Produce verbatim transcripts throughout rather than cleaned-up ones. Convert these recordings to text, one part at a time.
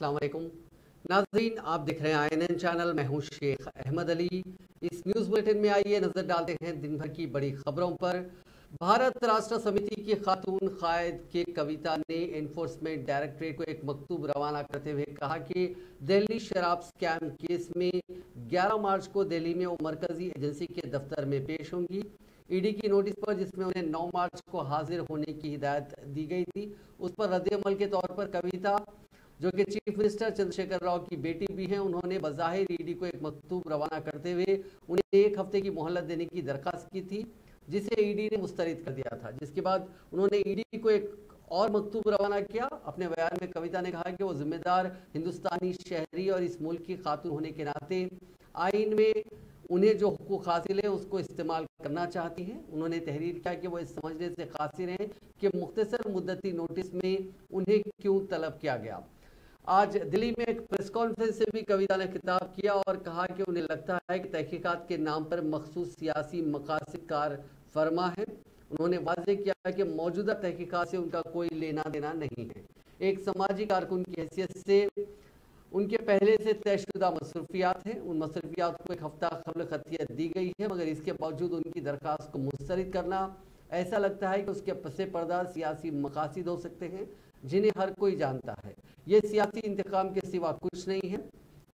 अस्सलाम वालेकुम नाज़रीन, आप देख रहे हैं आई एन एन चैनल। मैं हूं शेख अहमद अली। इस न्यूज़ बुलेटिन में आइए नज़र डालते हैं दिन भर की बड़ी खबरों पर। भारत राष्ट्र समिति की खातून कायद के कविता ने एनफोर्समेंट डायरेक्टरेट को एक मकतूब रवाना करते हुए कहा कि दिल्ली शराब स्कैम केस में ग्यारह मार्च को दिल्ली में वो मरकजी एजेंसी के दफ्तर में पेश होंगी। ईडी की नोटिस पर जिसमें उन्हें नौ मार्च को हाजिर होने की हिदायत दी गई थी, उस पर रद्दअमल के तौर पर कविता, जो कि चीफ मिनिस्टर चंद्रशेखर राव की बेटी भी हैं, उन्होंने बज़ाहिर ईडी को एक मकतूब रवाना करते हुए उन्हें एक हफ्ते की मोहलत देने की दरख्वास्त की थी, जिसे ईडी ने मुस्तरद कर दिया था। जिसके बाद उन्होंने ईडी को एक और मकतूब रवाना किया। अपने बयान में कविता ने कहा कि वो जिम्मेदार हिंदुस्तानी शहरी और इस मुल्क की खातून होने के नाते आइन में उन्हें जो हुकूक हासिल है उसको इस्तेमाल करना चाहती हैं। उन्होंने तहरीर किया कि वो इस समझने से कासिर हैं कि मुख्तसर मुद्दती नोटिस में उन्हें क्यों तलब किया गया। आज दिल्ली में एक प्रेस कॉन्फ्रेंस से भी कविता ने खिताब किया और कहा कि उन्हें लगता है कि तहकीकात के नाम पर मखसूस सियासी मकासद कार फरमा है। उन्होंने वाज़े किया कि मौजूदा तहकीकात से उनका कोई लेना देना नहीं है। एक समाजी कारकुन की हैसियत से उनके पहले से तयशुदा मसरूफियात हैं। उन मसरूफियात को एक हफ्ता कबल खतियत दी गई है, मगर इसके बावजूद उनकी दरख्वास्त को मुस्तरद करना, ऐसा लगता है कि उसके पसे पर्दा सियासी मकासद हो सकते हैं जिन्हें हर कोई जानता है। ये सियासी इंतकाम के सिवा कुछ नहीं है।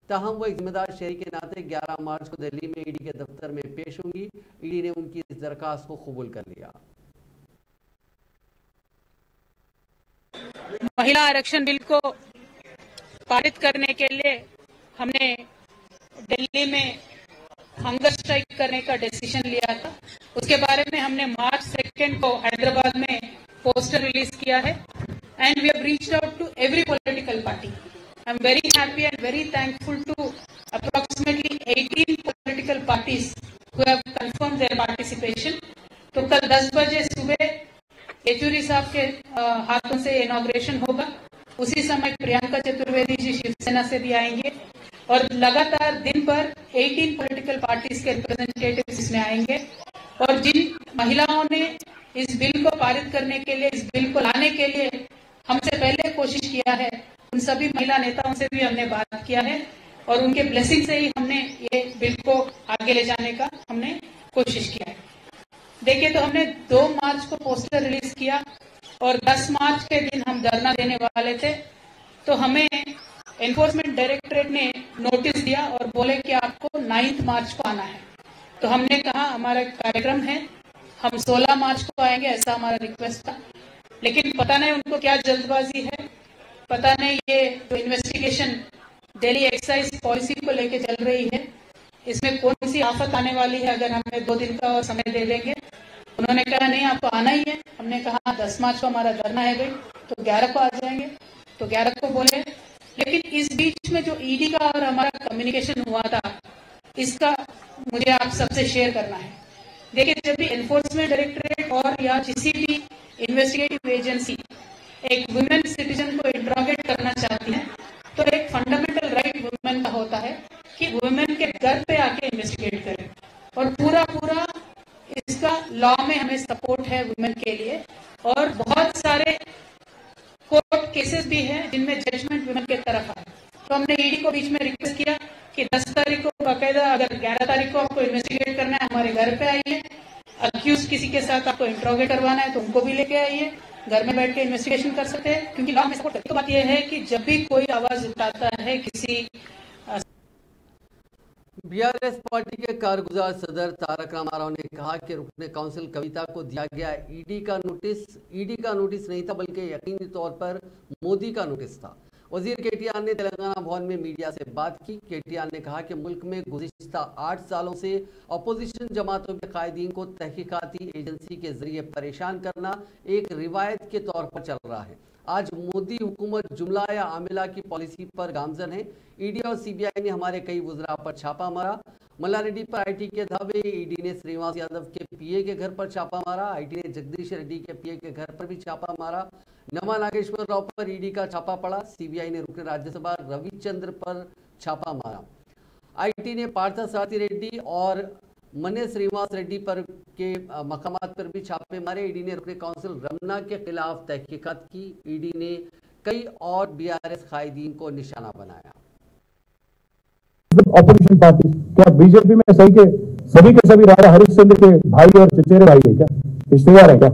ताहम वो एक जिम्मेदार शहरी के नाते ग्यारह मार्च को दिल्ली में ईडी के दफ्तर में पेश होंगी। ईडी ने उनकी इस दरखास्त को कबूल कर लिया। महिला आरक्षण बिल को पारित करने के लिए हमने दिल्ली में हंगर स्ट्राइक करने का डिसीजन लिया था। उसके बारे में हमने मार्च सेकेंड को हैदराबाद में पोस्टर रिलीज किया है। And we have reached out to every political party. I'm very happy and very thankful to approximately eighteen political parties who have confirmed their participation. तो कल दस बजे सुबह येचुरी साहब के हाथों से इनॉग्रेशन होगा। उसी समय प्रियंका चतुर्वेदी जी शिवसेना से भी आएंगे और लगातार दिन भर अठारह political parties के representatives इसमें आएंगे। और जिन महिलाओं ने इस बिल को पारित करने के लिए, इस बिल को लाने के लिए हमसे पहले कोशिश किया है, उन सभी महिला नेताओं से भी हमने बात किया है और उनके ब्लेसिंग से ही हमने ये बिल को आगे ले जाने का हमने कोशिश किया है। देखिए, तो हमने दो मार्च को पोस्टर रिलीज किया और दस मार्च के दिन हम धरना देने वाले थे, तो हमें एनफोर्समेंट डायरेक्टरेट ने नोटिस दिया और बोले कि आपको नौ मार्च को आना है। तो हमने कहा हमारा कार्यक्रम है, हम सोलह मार्च को आएंगे, ऐसा हमारा रिक्वेस्ट था। लेकिन पता नहीं उनको क्या जल्दबाजी है, पता नहीं ये जो इन्वेस्टिगेशन डेली एक्साइज पॉलिसी को लेके चल रही है, इसमें कौन सी आफत आने वाली है अगर हमें दो दिन का समय दे देंगे। उन्होंने कहा नहीं, आपको आना ही है। हमने कहा दस मार्च को हमारा धरना है भाई, तो ग्यारह को आ जाएंगे, तो ग्यारह को बोले। लेकिन इस बीच में जो ईडी का और हमारा कम्युनिकेशन हुआ था, इसका मुझे आप सबसे शेयर करना है। देखिए, जब भी एनफोर्समेंट डायरेक्टरेट और या किसी भी इन्वेस्टिगेटिव एजेंसी एक वुमेन सिटीजन को इंट्रोगेट करना चाहती है, तो एक फंडामेंटल राइट वुमेन का होता है कि वुमेन के घर पे आके इन्वेस्टिगेट करें। और पूरा पूरा इसका लॉ में हमें सपोर्ट है वुमेन के लिए, और बहुत सारे कोर्ट केसेस भी हैं जिनमें जजमेंट वुमेन के तरफ आए। तो हमने ईडी को बीच में रिक्वेस्ट किया कि दस तारीख को बाकायदा, अगर ग्यारह तारीख को आपको इन्वेस्टिगेट करना है, हमारे घर पे आइए। अक्यूज किसी के साथ आपको इंट्रोगेट करवाना है तो उनको भी लेके आइए, घर में बैठ के इन्वेस्टिगेशन कर सकते हैं, क्योंकि लॉ में सपोर्ट करती है। तो बात यह है कि जब भी कोई आवाज उठाता है किसी बी आर एस पार्टी के कारगुजार सदर तारक राम राव ने कहा कि रुकने काउंसिल कविता को दिया गया ईडी का नोटिस ईडी का नोटिस नहीं था, बल्कि यकीनी तौर पर मोदी का नोटिस था। वजीर के टी आर ने तेलंगाना भवन में मीडिया से बात की। के टी आर ने कहा कि मुल्क में गुज़िश्ता आठ सालों से अपोजिशन जमातों के कायदीन को तहकीकाती एजेंसी के जरिए परेशान करना एक रिवायत के तौर पर चल रहा है। आज मोदी हुकूमत जुमला या आमिला की पॉलिसी पर गामजन है। ईडी और सीबीआई ने हमारे कई वज़रा पर छापा मारा। मल्लारेड्डी पर आई टी के धावे, ईडी ने श्रीनिवास यादव के पीए के घर पर छापा मारा। आईटी ने जगदीश रेड्डी के पीए के घर पर भी छापा मारा। नमा नागेश्वर राव पर ईडी का छापा पड़ा। सीबीआई ने रुकने राज्यसभा रविचंद्र पर छापा मारा। आईटी ने पार्था सारथी रेड्डी और मने श्रीनिवास रेड्डी पर के मकामात पर भी छापे मारे। ईडी ने रुकने काउंसिल रमना के खिलाफ तहकीकात की। ईडी ने कई और बीआरएस कायदीन को निशाना बनाया। ऑपोजिशन पार्टी क्या बीजेपी में सही के सभी के सभी राजा हरिश्चंद्र के भाई और चचेरे भाई है क्या, रिश्तेदार है क्या?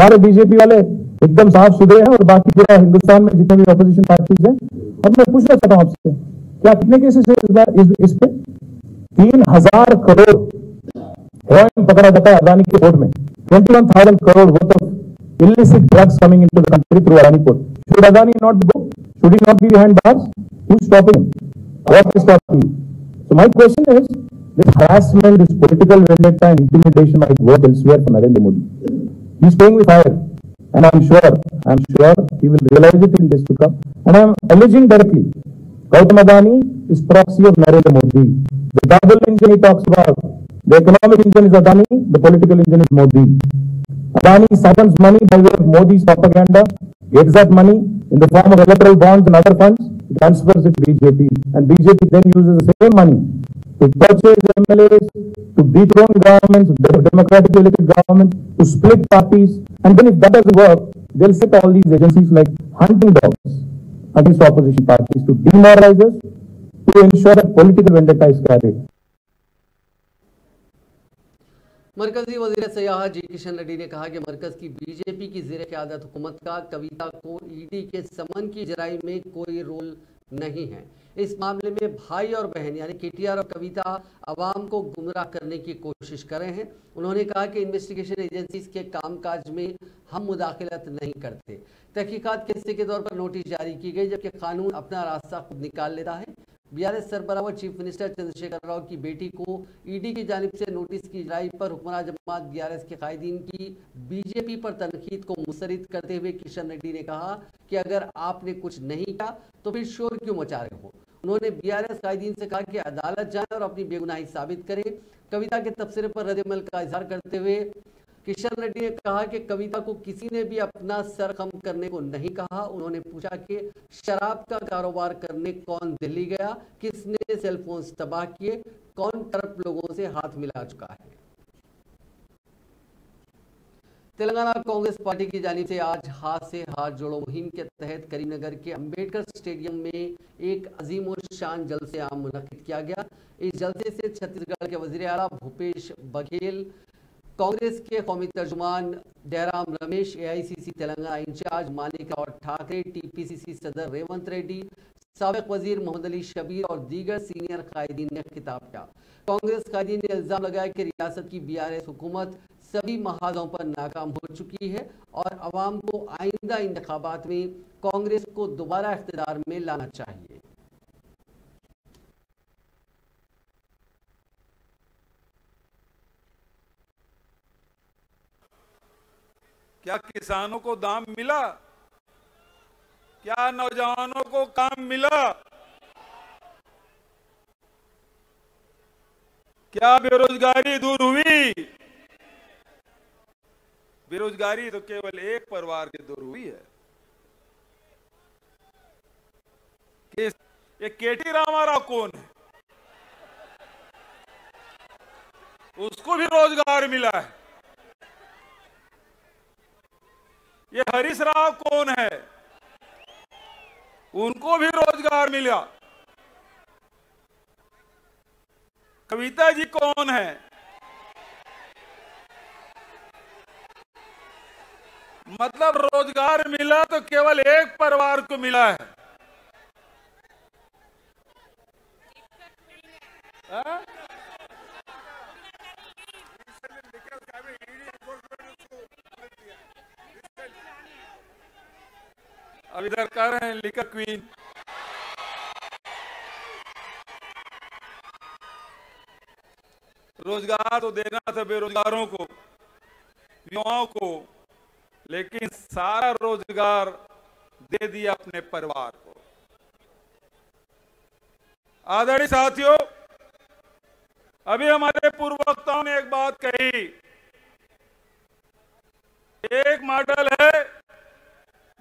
सारे बीजेपी वाले एकदम साफ सुधरे हैं और बाकी पूरा हिंदुस्तान में जितने भी ऑपोजिशन पार्टीज हैं। अब मैं पूछना चाहता हूँ आपसे, क्या कितने केसेस है इस बार इस, इस पे? तीन हजार करोड़ हेरोइन पकड़ा जाता है अडानी के पोर्ट में, इक्कीस हज़ार crore worth of illicit drugs coming into the country through Adani port. Should Adani not go? Should he not be behind bars? Who stopping him? What is stopping him? So my question is this harassment, this political vendetta and intimidation might work elsewhere for Narendra Modi. He is playing with fire and i'm sure i'm sure he will realize it in days to come, and i'm alleging directly Gautam Adani is proxy of Narendra Modi. The double engine he talks about, the economic engine is Adani, the political engine is Modi. Adani siphons money by way of Modi's propaganda, gets that money in the form of electoral bonds and other funds, transfers it to B J P, and B J P then uses the same money to purchase M L As, to dethrone governments, democratically elected governments, to split parties, and then if that doesn't work, they'll set all these agencies like hunting dogs against opposition parties to demoralize us, to ensure that political vendetta is carried. मरकजी वजीर सियाह जी किशन रेड्डी ने कहा कि मरकज की BJP की ज़ेरे क़यादत हुकूमत का कविता को ईडी के समन की जराई में कोई रोल नहीं है। इस मामले में भाई और बहन यानी के टी आर और कविता आवाम को गुमराह करने की कोशिश कर रहे हैं। उन्होंने कहा कि इन्वेस्टिगेशन एजेंसीज के कामकाज में हम मुदाखलत नहीं करते। तहकीकात किस्से के तौर पर नोटिस जारी की गई जबकि कानून अपना रास्ता खुद निकाल लेता है। बीआरएस सरबराह व चीफ मिनिस्टर चंद्रशेखर राव की बेटी को ईडी की जानिब से नोटिस की जारी पर हुक्मरान जमात बीआरएस के कायदीन की बीजेपी पर तनकीद को मुस्तरद करते हुए किशन रेड्डी ने कहा कि अगर आपने कुछ नहीं किया तो फिर शोर क्यों मचा रहे हो। उन्होंने बीआरएस कायदीन से कहा कि अदालत जाएं और अपनी बेगुनाही साबित करें। कविता के तबसरे पर रद्दमल का इजहार करते हुए किशन रेड्डी ने कहा कि कविता को किसी ने भी अपना सर खम करने को नहीं कहा। उन्होंने पूछा कि शराब का कारोबार करने कौन दिल्ली गया, किसने सेलफोन्स तबाह किए, कौन करप्ट लोगों से हाथ मिला चुका है। तेलंगाना कांग्रेस पार्टी की जानिब से आज हाथ से हाथ जोड़ो मुहिम के तहत करीमनगर के अंबेडकर स्टेडियम में एक अजीम और शान जलसे आम मुनक़िद किया गया। इस जलसे से छत्तीसगढ़ के वज़ीर आला भूपेश बघेल, कांग्रेस के कौमी तर्जुमान डेराम Ramesh, A I C C Telangana in charge Manik और Thakre, T P C C सदर रेवंत रेड्डी, साबिक वजीर मोहम्मदली शबीर और दीगर सीनियर कायदीन ने खिताब किया। कांग्रेस कायदीन ने इल्ज़ाम लगाया कि रियासत की बीआरएस हुकूमत सभी महाजों पर नाकाम हो चुकी है और आवाम को आइंदा इंतखाबात में कांग्रेस को दोबारा इख्तिदार में लाना चाहिए। क्या किसानों को दाम मिला? क्या नौजवानों को काम मिला? क्या बेरोजगारी दूर हुई? बेरोजगारी तो केवल एक परिवार के दूर हुई है। ये के टी आर कौन है? उसको भी रोजगार मिला है। ये हरीश राव कौन है? उनको भी रोजगार मिला। कविता जी कौन है? मतलब रोजगार मिला तो केवल एक परिवार को मिला है। आ? अब इधर कर रहे हैं लिकर क्वीन। रोजगार तो देना था बेरोजगारों को, युवाओं को, लेकिन सारा रोजगार दे दिया अपने परिवार को। आदरणीय साथियों, अभी हमारे पूर्व वक्ताओं ने एक बात कही, एक मॉडल है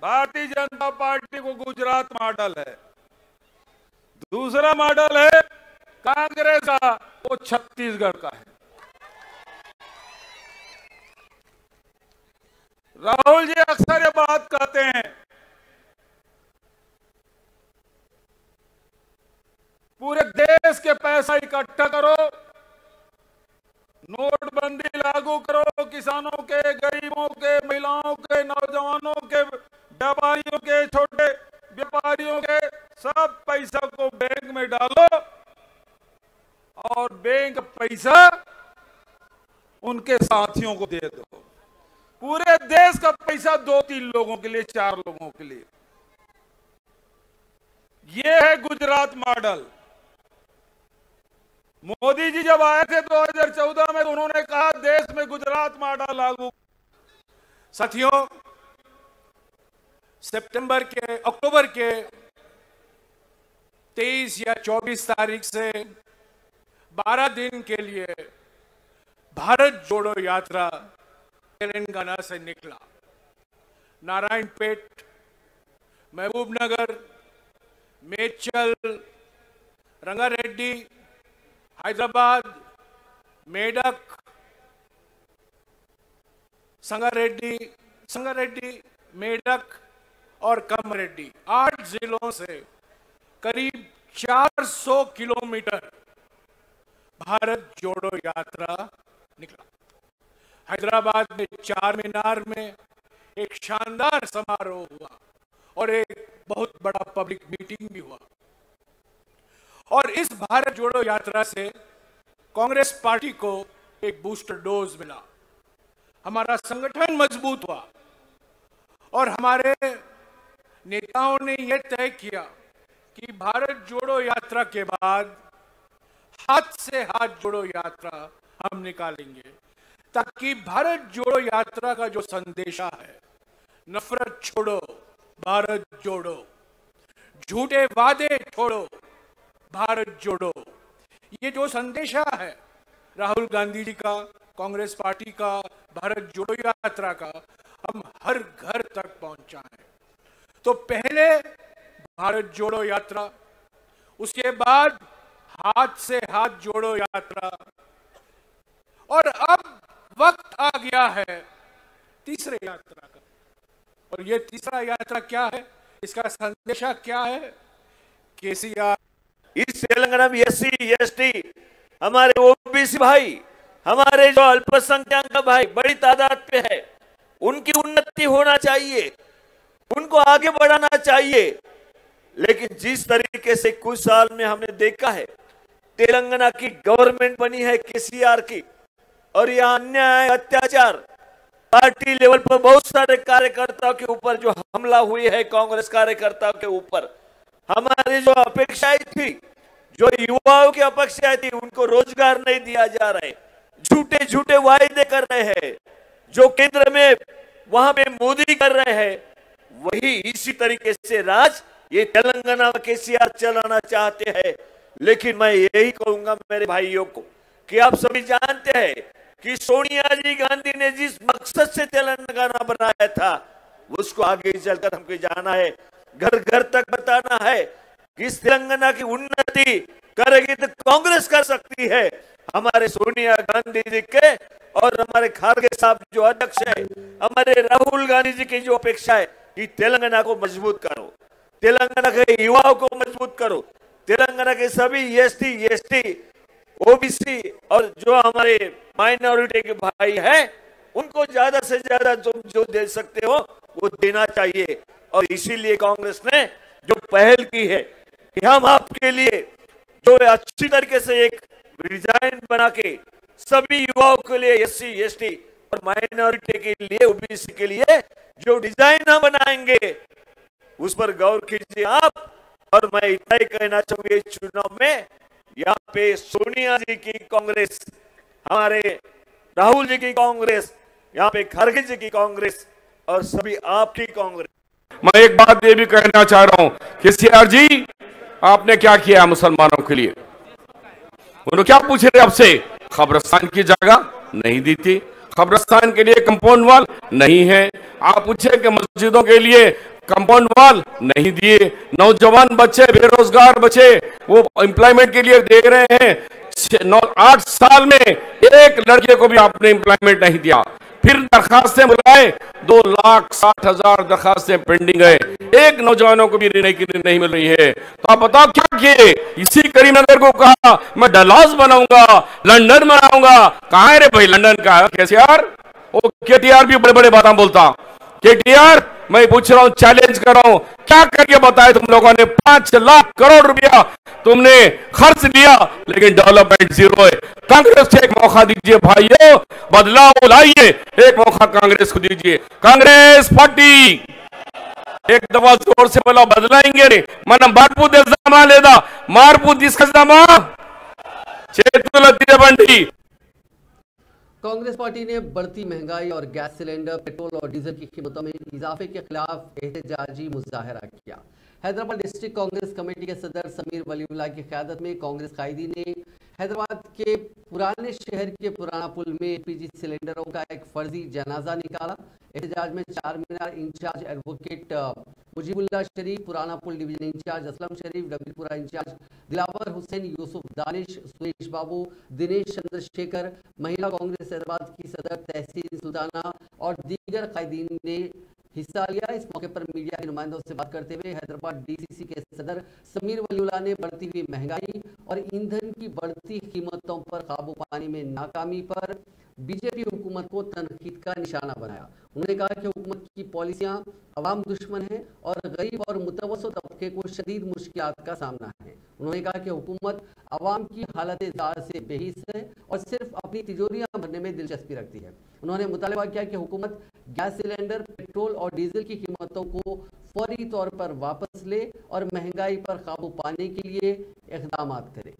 भारतीय जनता पार्टी को, गुजरात मॉडल है। दूसरा मॉडल है कांग्रेस का, वो छत्तीसगढ़ का है। राहुल जी अक्सर ये बात कहते हैं पैसा इकट्ठा करो, नोटबंदी लागू करो, किसानों के, गरीबों के, महिलाओं के, नौजवानों के, व्यापारियों के, छोटे व्यापारियों के सब पैसा को बैंक में डालो और बैंक पैसा उनके साथियों को दे दो। पूरे देश का पैसा दो तीन लोगों के लिए, चार लोगों के लिए। यह है गुजरात मॉडल। मोदी जी जब आए थे दो हज़ार चौदह में, उन्होंने कहा देश में गुजरात मॉडल लागू। साथियों, सितंबर के अक्टूबर के तेईस या चौबीस तारीख से बारह दिन के लिए भारत जोड़ो यात्रा तेलंगाना से निकला। नारायणपेट, महबूबनगर, मेचल, रंगारेड्डी, हैदराबाद, मेडक, संगारेड्डी संगारेड्डी मेडक और कमरेड्डी, आठ जिलों से करीब चार सौ किलोमीटर भारत जोड़ो यात्रा निकला। हैदराबाद में चारमीनार में एक शानदार समारोह हुआ और एक बहुत बड़ा पब्लिक मीटिंग भी हुआ। और इस भारत जोड़ो यात्रा से कांग्रेस पार्टी को एक बूस्टर डोज मिला, हमारा संगठन मजबूत हुआ और हमारे नेताओं ने यह तय किया कि भारत जोड़ो यात्रा के बाद हाथ से हाथ जोड़ो यात्रा हम निकालेंगे, ताकि भारत जोड़ो यात्रा का जो संदेशा है, नफरत छोड़ो भारत जोड़ो, झूठे वादे छोड़ो भारत जोड़ो, ये जो संदेशा है राहुल गांधी जी का, कांग्रेस पार्टी का, भारत जोड़ो यात्रा का, हम हर घर तक पहुंचाएं। तो पहले भारत जोड़ो यात्रा, उसके बाद हाथ से हाथ जोड़ो यात्रा, और अब वक्त आ गया है तीसरे यात्रा का। और ये तीसरा यात्रा क्या है, इसका संदेशा क्या है? केसीआर, इस तेलंगाना में एस सी एस टी, हमारे ओबीसी भाई, हमारे जो अल्पसंख्यक भाई बड़ी तादाद पे है, उनकी उन्नति होना चाहिए, उनको आगे बढ़ाना चाहिए। लेकिन जिस तरीके से कुछ साल में हमने देखा है तेलंगाना की गवर्नमेंट बनी है केसीआर की, और यह अन्याय, अत्याचार, पार्टी लेवल पर बहुत सारे कार्यकर्ताओं के ऊपर जो हमला हुई है, कांग्रेस कार्यकर्ताओं के ऊपर हमारी जो अपेक्षाएं थी, जो युवाओं की अपेक्षाएं थी, उनको रोजगार नहीं दिया जा रहा है, झूठे झूठे वायदे कर रहे हैं, जो केंद्र में वहां पे मोदी कर रहे हैं, वही इसी तरीके से राज ये तेलंगाना के केसीआर चलाना चाहते हैं। लेकिन मैं यही कहूंगा मेरे भाइयों को कि आप सभी जानते हैं कि सोनिया जी गांधी ने जिस मकसद से तेलंगाना बनाया था, उसको आगे चलकर हमको जाना है, घर घर तक बताना है कि इस तेलंगाना की उन्नति करेगी तो कांग्रेस कर सकती है। हमारे सोनिया गांधी जी के और हमारे खारगे साहब जो अध्यक्ष है, हमारे राहुल गांधी जी की जो अपेक्षा है कि तेलंगाना को मजबूत करो, तेलंगाना के युवाओं को मजबूत करो, तेलंगाना के सभी एसटी एसटी ओबीसी और जो हमारे माइनॉरिटी के भाई हैं, उनको ज्यादा से ज्यादा जो जो दे सकते हो वो देना चाहिए। और इसीलिए कांग्रेस ने जो पहल की है कि हम आपके लिए जो अच्छी तरीके से एक डिजाइन बना के सभी युवाओं के लिए, एससी एसटी और माइनॉरिटी के लिए, ओबीसी के लिए जो डिजाइन हम बनाएंगे, उस पर गौर कीजिए आप। और मैं इतना ही कहना चाहूंगी, चुनाव में यहाँ पे सोनिया जी की कांग्रेस, हमारे राहुल जी की कांग्रेस, यहाँ पे खारगे जी की कांग्रेस और सभी आपकी कांग्रेस। मैं एक बात ये भी कहना चाह रहा हूं कि केसीआर जी, आपने क्या किया मुसलमानों के लिए? उन्होंने क्या पूछ रहे आपसे? खबरस्तान की जगह नहीं दी थी, खबरस्तान के लिए कंपाउंड वॉल नहीं है। आप पूछे कि मस्जिदों के लिए कंपाउंड वॉल नहीं दिए, नौजवान बच्चे, बेरोजगार बच्चे वो एम्प्लॉयमेंट के लिए देख रहे हैं। नौ आठ साल में एक लड़के को भी आपने एम्प्लॉयमेंट नहीं दिया। फिर दरखास्तें बुलाए, दो लाख साठ हजार दरखास्तें पेंडिंग है, एक नौजवानों को भी रिहाई नहीं मिल रही है। तो आप बताओ क्या किए? इसी करीमनगर को कहा मैं डलास बनाऊंगा, लंदन बनाऊंगा। कहाँ है रे भाई लंदन का कैसे यार? ओ के टी आर भी बड़े बड़े बातें बोलता। के टी आर मैं पूछ रहा हूँ, चैलेंज कर रहा हूँ, क्या करके बताया तुम लोगों ने? पांच लाख करोड़ रुपया तुमने खर्च लिया लेकिन डेवलपमेंट जीरो है। कांग्रेस से एक मौका दीजिए भाइयों, बदलाव लाइए, एक मौका कांग्रेस को दीजिए। कांग्रेस पार्टी एक दफा जोर से बोला बदलाएंगे। मन बापू दे जमा लेदा मारपू जिसका जमा चेतुलबंडी। कांग्रेस पार्टी ने बढ़ती महंगाई और गैस सिलेंडर, पेट्रोल और डीजल की कीमतों में इजाफे के खिलाफ एहतजाजी मुजाहरा किया। हैदराबाद डिस्ट्रिक्ट कांग्रेस कमेटी के सदर समीर वलीउल्ला की क़यादत में कांग्रेस कायदी ने हैदराबाद के पुराने शहर के पुराना पुल में एलपीजी सिलेंडरों का एक फर्जी जनाजा निकाला। एहतजाज में Charminar in charge advocate Mujibullah Sharif, Purana Pul division in charge Aslam Sharif, डबीपुरा in charge Dilawar Hussain, Yusuf Danish, Suresh Babu, Dinesh Chandrashekar, Mahila Congress Hyderabad की सदर तहसील सुल्ताना और दीगर कायदीन ने हिस्सा लिया। इस मौके पर मीडिया के नुमाइंदों से बात करते हुए हैदराबाद डीसीसी के सदर समीर वलीउल्ला ने बढ़ती हुई महंगाई और ईंधन की बढ़ती कीमतों पर काबू पाने में नाकामी पर बीजेपी हुकूमत को तनकीद का निशाना बनाया। उन्होंने कहा कि हुकूमत की पॉलिसियां अवाम दुश्मन हैं और गरीब और मुतवसत तबके को शदीद मुश्किलात का सामना है। उन्होंने कहा कि हुकूमत अवाम की हालत दार से बेहिस है और सिर्फ अपनी तिजोरियां भरने में दिलचस्पी रखती है। उन्होंने मुतालबा किया कि हुकूमत गैस सिलेंडर, पेट्रोल और डीजल की कीमतों को फौरी तौर पर वापस ले और महंगाई पर काबू पाने के लिए इकदाम करे।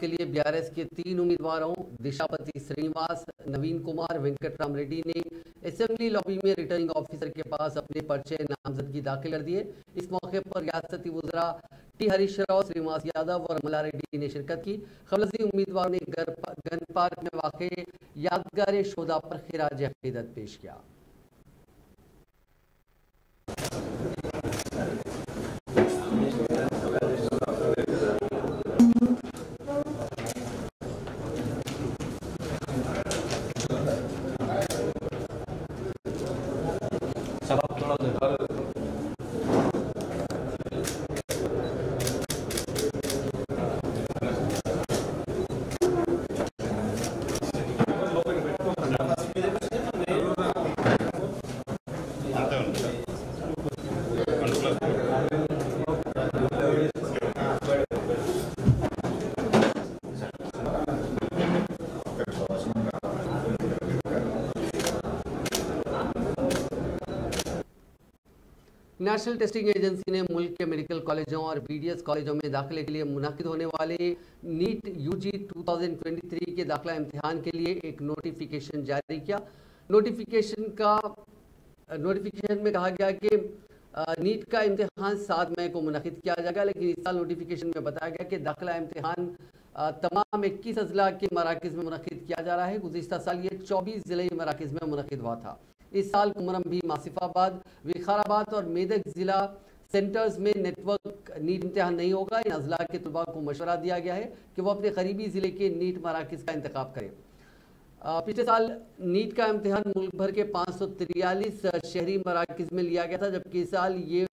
के लिए बीआरएस के तीन उम्मीदवारों दिशापति श्रीनिवास, नवीन कुमार, वेंकटेश रेड्डी ने असेंबली लॉबी में रिटर्निंग ऑफिसर के पास अपने पर्चे नामजदगी दाखिल कर दिए। इस मौके पर रियासती वज़रा टी हरीश राव, श्रीनिवास यादव और मल्ला रेड्डी ने शिरकत की। खलसी उम्मीदवारों ने गन पार्क में वाक़ यादगार शोधा पर खिराज अक़ीदत पेश किया। नेशनल टेस्टिंग एजेंसी ने मुल्क के मेडिकल कॉलेजों और बीडीएस कॉलेजों में दाखिले के लिए मुनाकिद होने वाले नीट यूजी दो हज़ार तेईस के दाखिला इम्तिहान के लिए एक नोटिफिकेशन जारी किया। नोटिफिकेशन का नोटिफिकेशन में कहा गया कि नीट का इम्तिहान सात मई को मुनाकिद किया जाएगा, लेकिन इस साल नोटिफिकेशन में बताया गया कि दाखिला इम्तिहान तमाम इक्कीस अजला के मराकज़ में मुनाकिद किया जा रहा है। गुज़िश्ता साल ये चौबीस ज़िले मराकज़ में मुनाकिद हुआ था। इस साल कुमरम्भी, मासिफाबाद, विखाराबाद और मेदक ज़िला सेंटर्स में नेटवर्क नीट इम्तिहान नहीं होगा। इन अजला के तलबा को मशवरा दिया गया है कि वो अपने करीबी ज़िले के नीट मराकज़ का इंतखाब करें। पिछले साल नीट का इम्तिहान मुल्क भर के पाँच सौ तिरालीस शहरी मराकज़ में लिया गया था, जबकि इस साल ये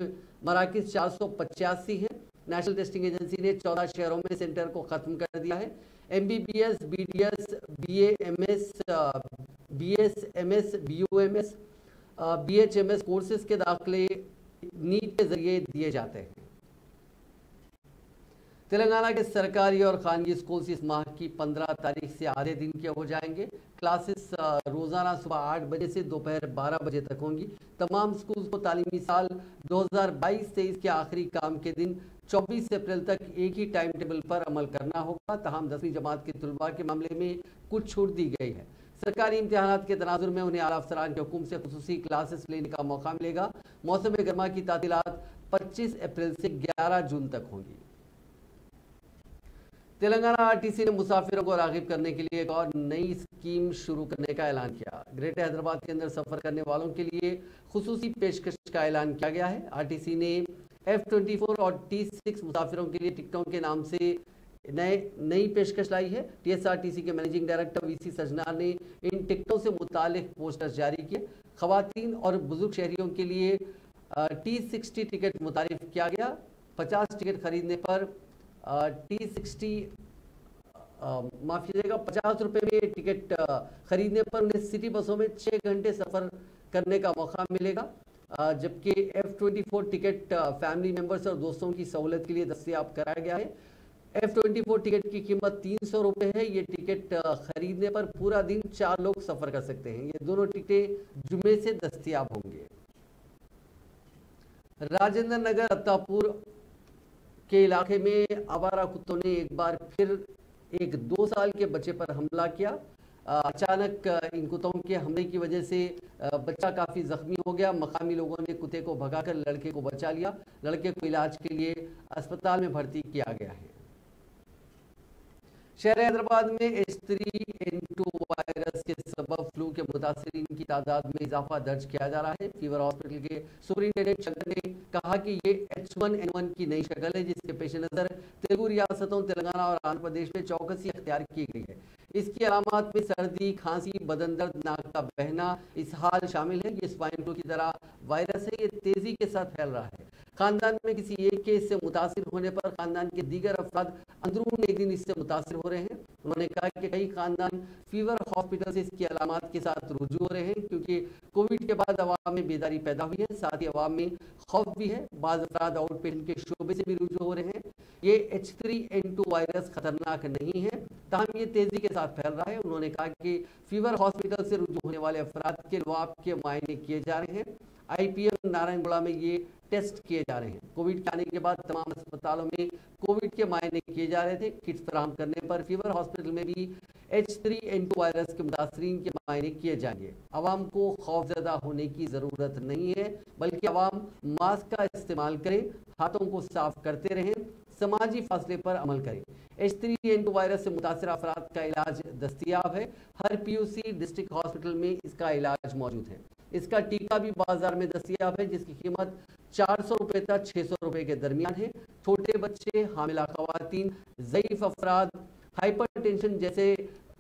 मराकज चार सौ पचासी है। नेशनल टेस्टिंग एजेंसी ने चौदह शहरों में सेंटर को ख़त्म कर दिया है। MBBS, BDS, BAMS, BSMS, BOMS, BHMS courses के दाखिले नीट के जरिए दिए जाते हैं। तेलंगाना के सरकारी और खानगी स्कूल्स इस माह की पंद्रह तारीख से आधे दिन के हो जाएंगे। क्लासेस रोज़ाना सुबह आठ बजे से दोपहर बारह बजे तक होंगी। तमाम स्कूल्स को तालीमी साल दो हज़ार बाईस तेईस के आखिरी काम के दिन चौबीस अप्रैल तक एक ही टाइम टेबल पर अमल करना होगा। तहम दसवीं जमात के तलबा के मामले में कुछ छूट दी गई है। सरकारी इम्तिहान के तनाजुर में उन्हें आला अफसरान के हुक्म से खुसूसी क्लासेस लेने का मौका मिलेगा। मौसम गर्मा की तातीलात पच्चीस अप्रैल से ग्यारह जून तक होंगी। तेलंगाना आरटीसी ने मुसाफिरों को रागिब करने के लिए एक और नई स्कीम शुरू करने का ऐलान किया। ग्रेटर हैदराबाद के अंदर सफर करने वालों के लिए खुसूसी पेशकश का ऐलान किया गया है। आरटीसी ने एफ चौबीस और टी सिक्स मुसाफिरों के लिए टिकटों के नाम से नए नई पेशकश लाई है। टीएसआरटीसी के मैनेजिंग डायरेक्टर वीसी सजनार ने इन टिकटों से मुतालिक पोस्टर्स जारी किए। खवातीन और बुजुर्ग शहरियों के लिए टी साठ टिकट मुतारिफ किया गया। पचास टिकट खरीदने पर टी साठ माफ कीजिएगा पचास रुपये में टिकट खरीदने पर उन्हें सिटी बसों में छः घंटे सफ़र करने का मौका मिलेगा। जबकि एफ चौबीस टिकट फैमिली मेंबर्स और दोस्तों की सहूलत के लिए दस्तियाब कराया गया है। एफ चौबीस टिकट की कीमत तीन सौ रुपये है। ये टिकट खरीदने पर पूरा दिन चार लोग सफ़र कर सकते हैं। ये दोनों टिकटें जुमे से दस्तियाब होंगे। राजेंद्र नगर अत्तापुर के इलाके में आवारा कुत्तों ने एक बार फिर एक दो साल के बच्चे पर हमला किया। अचानक इन कुत्तों के हमले की वजह से बच्चा काफ़ी ज़ख्मी हो गया। मकामी लोगों ने कुत्ते को भगाकर लड़के को बचा लिया। लड़के को इलाज के लिए अस्पताल में भर्ती किया गया है। शहर हैदराबाद में H three N two virus के सबब फ्लू के मुतासरीन की तादाद में इजाफा दर्ज किया जा रहा है। फीवर हॉस्पिटल के सुपरिटेंडेंट चंद्र ने कहा कि ये एच वन एन वन की नई शक्ल है, जिसके पेश नज़र तेलुगु रियासतों तेलंगाना और आंध्र प्रदेश में चौकसी अख्तियार की गई है। इसकी अलामत में सर्दी, खांसी, बदन दर्द, नाक का बहना, इसहाल शामिल है। ये स्वाइन फ्लू की तरह वायरस है। ये तेज़ी के साथ फैल रहा है। खानदान में किसी एक के इससे मुतासर होने पर खानदान के दीगर अफराद अंदरून एक दिन इससे मुतासर हो रहे हैं। उन्होंने कहा कि कई खानदान फीवर हॉस्पिटल से इसकी अलामात के साथ रुजू हो रहे हैं, क्योंकि कोविड के बाद अवाम में बेदारी पैदा हुई है। साथ ही अवाम में खौफ भी है। बाज़ अफराद आउट पेशेंट के शोबे से भी रुजू हो रहे हैं। ये H three N two virus खतरनाक नहीं है, ताहम ये तेज़ी के साथ फैल रहा है। उन्होंने कहा कि फीवर हॉस्पिटल से रुजू होने वाले अफराद के लवाब के मायने किए जा रहे हैं। आई पी एम नारायणगढ़ में ये टेस्ट किए जा रहे हैं। कोविड के आने के बाद तमाम अस्पतालों में कोविड के मायने किए जा रहे थे। किट्स फराहम करने पर फीवर हॉस्पिटल में भी H three N two virus के मुतासरीन के मायने किए जाएंगे। आवाम को खौफजदा होने की ज़रूरत नहीं है, बल्कि आवाम मास्क का इस्तेमाल करें, हाथों को साफ करते रहें, समाजी फासले पर अमल करें। H three N two virus से मुतासर अफराद का इलाज दस्तियाब है। हर P U C district hospital में इसका इलाज मौजूद है। इसका टीका भी बाजार में दस्तियाब है, जिसकी कीमत चार सौ रुपये तक छः सौ रुपये के दरमियान है। छोटे बच्चे, हामिला खवातीन, ज़ईफ़ अफराद, हाइपरटेंशन जैसे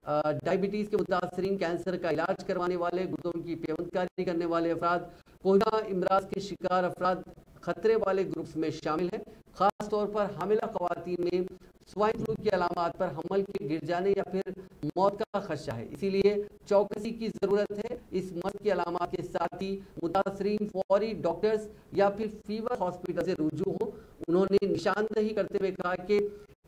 डायबिटीज़ के मुतासरीन, कैंसर का इलाज करवाने वाले, गुर्दों की पेवंदकारी करने वाले अफराद, कोरोना इमराज के शिकार अफराद खतरे वाले ग्रुप्स में शामिल हैं। ख़ास तौर पर हामिला खवातीन में स्वाइन फ्लू की अलामात पर हमल के गिर जाने या फिर मौत का खदशा है। इसीलिए चौकसी की ज़रूरत है। इस मर्ज़ की अलामात के साथ ही मुतासरीन फौरी डॉक्टर्स या फिर फीवर हॉस्पिटल से रुजू हों। उन्होंने निशानदेही करते हुए कहा कि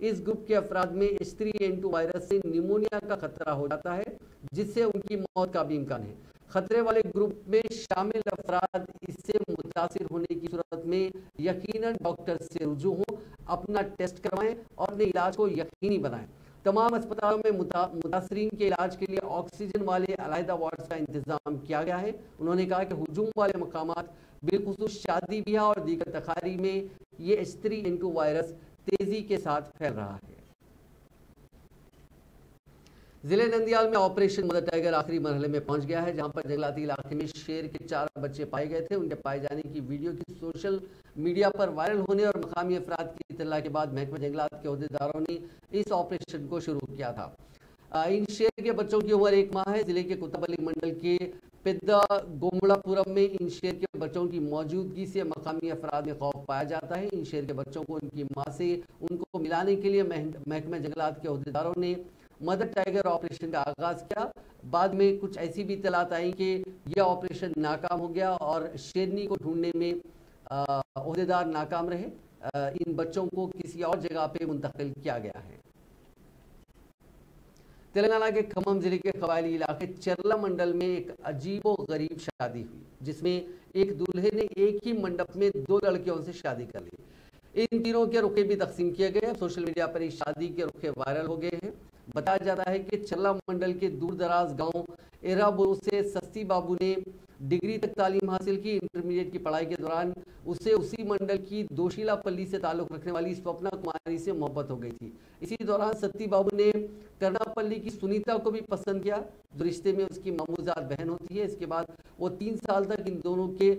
इस ग्रुप के अफराद में H three N two virus से निमोनिया का खतरा हो जाता है, जिससे उनकी मौत का भी इम्कान है। खतरे वाले ग्रुप में शामिल अफराद इससे मुतासर होने की सूरत में यकीनन डॉक्टर से रुजू हों, अपना टेस्ट करवाएं और अपने इलाज को यकीनी बनाएं। तमाम अस्पतालों में मुता, मुतासरीन के इलाज के लिए ऑक्सीजन वाले अलहदा वार्ड्स का इंतज़ाम किया गया है। उन्होंने कहा कि हुजूम वाले मकामात, बिलखुसूस शादी ब्याह और दीगर तखारी में ये H three N two virus तेजी के साथ फैल रहा है। जिले नंदियाल में ऑपरेशन मदर टाइगर आखिरी मरहले में पहुंच गया है, जहां पर जंगलाती इलाके में शेर के चार बच्चे पाए गए थे। उनके पाए जाने की वीडियो की सोशल मीडिया पर वायरल होने और मकामी अफराद की इतला के बाद महकमा जंगलात के अहदेदारों ने इस ऑपरेशन को शुरू किया था। इन शेर के बच्चों की उम्र एक माह है। जिले के कुतबली मंडल के पेद्दा गोमड़ापुरम में इन शेर के बच्चों की मौजूदगी से मकामी अफराद में खौफ पाया जाता है। इन शेर के बच्चों को उनकी माँ से उनको मिलाने के लिए महकमे जंगलात के अहदेदारों ने मदर टाइगर ऑपरेशन का आगाज़ किया। बाद में कुछ ऐसी भी इतलात आई कि यह ऑपरेशन नाकाम हो गया और शेरनी को ढूंढने में अहदेदार नाकाम रहे। आ, इन बच्चों को किसी और जगह पे मुंतकिल किया गया है। तेलंगाना के खम्भम जिले के कबायली इलाके चरला मंडल में एक अजीबो गरीब शादी हुई, जिसमें एक दूल्हे ने एक ही मंडप में दो लड़कियों से शादी कर ली। इन तीनों के रुखे भी तकसीम किए गए। सोशल मीडिया पर इस शादी के रुखे वायरल हो गए हैं। बताया जाता है कि चरला मंडल के दूरदराज गांव एराबुरु से सस्ती बाबू ने डिग्री तक तालीम हासिल की। इंटरमीडिएट की पढ़ाई के दौरान उसे उसी मंडल की दोशीला पल्ली से ताल्लुक़ रखने वाली स्वप्ना कुमारी से मोहब्बत हो गई थी। इसी दौरान सत्ती बाबू ने करनापल्ली की सुनीता को भी पसंद किया, जो रिश्ते में उसकी मामूज़ात बहन होती है। इसके बाद वो तीन साल तक इन दोनों के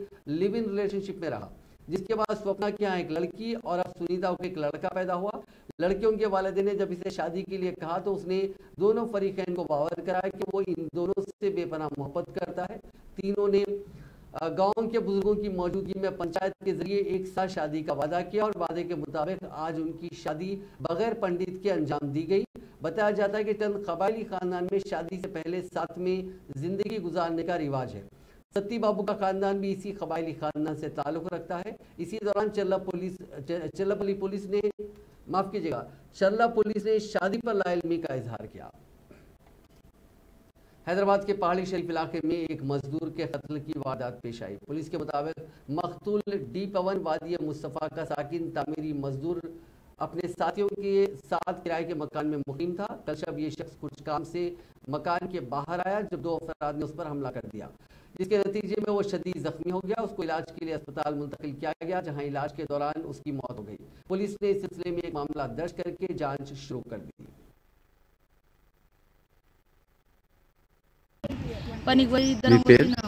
लिव इन रिलेशनशिप में रहा, जिसके बाद स्वप्ना के यहाँ एक लड़की और अब सुनीता को एक लड़का पैदा हुआ। लड़कियों के वालिदैन ने जब इसे शादी के लिए कहा तो उसने दोनों फरीकैन को बावर कराया कि वो इन दोनों से बेपनाह मोहब्बत करता है। तीनों ने गांव के बुजुर्गों की मौजूदगी में पंचायत के जरिए एक साथ शादी का वादा किया और वादे के मुताबिक आज उनकी शादी बगैर पंडित के अंजाम दी गई। बताया जाता है कि चंद कबायली खानदान में शादी से पहले साथ में जिंदगी गुजारने का रिवाज है। सत्ती बाबू का खानदान भी इसी कबायली खानदान से ताल्लुक़ रखता है। इसी दौरान चल्ला पुलिस चल्लापल्ली पुलिस ने माफ कीजिएगा चल्ला पुलिस ने शादी पर लाइलमी का इजहार किया। हैदराबाद के पहाड़ी शरीफ इलाके में एक मजदूर के कत्ल की वारदात पेश आई। पुलिस के मुताबिक मकतूल डी पवन वादी मुस्तफ़ा का साकिन तामीरी मजदूर अपने साथियों के साथ किराए के मकान में मुकीम था। कल शब ये शख्स कुछ काम से मकान के बाहर आया जब दो अफराद ने उस पर हमला कर दिया, जिसके नतीजे में वो शदीद जख्मी हो गया। उसको इलाज के लिए अस्पताल मुंतकिल किया गया, जहां इलाज के दौरान उसकी मौत हो गई। पुलिस ने इस सिलसिले में एक मामला दर्ज करके जांच शुरू कर दी। सोमवार पैसा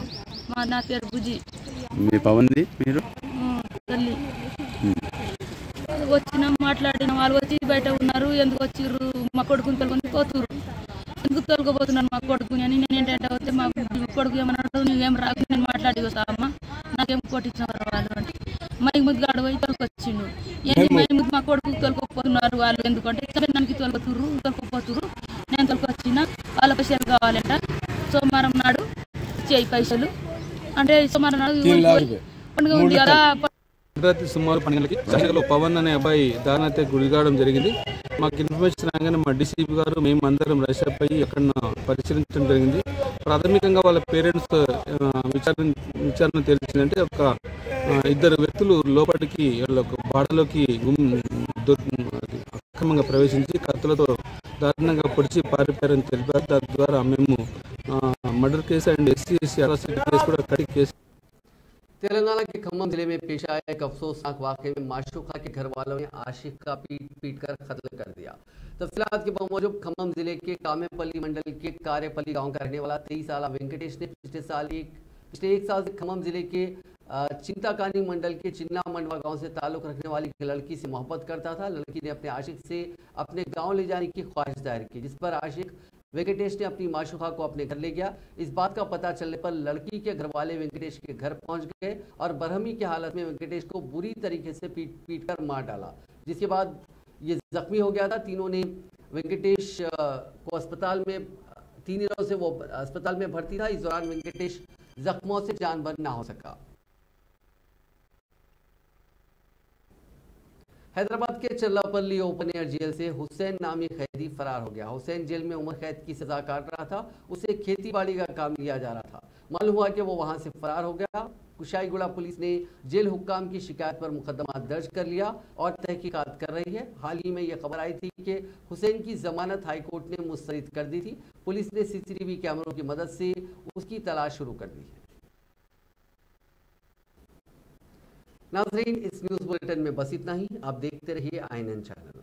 सोमवार पंडल पवन अने अबाई दान गुड़का जरिए इनफर्मेशन आगे मैं डीसीपी गार मेमंदर रश परशील जी प्राथमिक वाल पेरेंट्स विचारण विचारण तेजे इधर व्यक्तुलु लोपटिकी बाड़लो की अक्रम प्रवेश कत्तुलतो दारुणंगा पोडिचि पारिपोयारनि तेलिपारु। दानि द्वारा मेमु murder case and SC ST atrocity case कूडा कट्टी केस। तेलंगाना के खम्भम जिले में पेश आया एक अफसोसनाक वाकये में माशूका के घर वालों ने आशिक का पीट पीट कर कत्ल कर दिया। तफसीलात के बावजूद खम्भम जिले के कामेपल्ली मंडल के कारेपल्ली गांव का रहने वाला तेईस साल वेंकटेश ने पिछले साल एक पिछले एक साल से खम्भम जिले के चिंताकानी मंडल के चिन्ना मंडवा गांव से ताल्लुक़ रखने वाली एक लड़की से मोहब्बत करता था। लड़की ने अपने आशिक से अपने गांव ले जाने की ख्वाहिश दायर की, जिस पर आशिक वेंकटेश ने अपनी माशूखा को अपने घर ले गया। इस बात का पता चलने पर लड़की के घर वाले वेंकटेश के घर पहुंच गए और बरहमी की हालत में वेंकटेश को बुरी तरीके से पीट पीट कर मार डाला, जिसके बाद ये जख्मी हो गया था। तीनों ने वेंकटेश को अस्पताल में तीन दिनों से वो अस्पताल में भर्ती था। इस दौरान वेंकटेश जख्मों से जानवर ना हो सका। हैदराबाद के चल्लापल्ली ओपन एयर जेल से हुसैन नामी कैदी फरार हो गया। हुसैन जेल में उम्र कैद की सजा काट रहा था। उसे खेतीबाड़ी का काम दिया जा रहा था। मालूम हुआ कि वो वहां से फरार हो गया। कुशाईगुड़ा पुलिस ने जेल हुक्काम की शिकायत पर मुकदमा दर्ज कर लिया और तहकीकात कर रही है। हाल ही में यह खबर आई थी कि हुसैन की जमानत हाईकोर्ट ने मुस्तरद कर दी थी। पुलिस ने सीसीटीवी कैमरों की मदद से उसकी तलाश शुरू कर दी है। नाज़रीन, इस न्यूज़ बुलेटिन में बस इतना ही। आप देखते रहिए आई एन एन चैनल।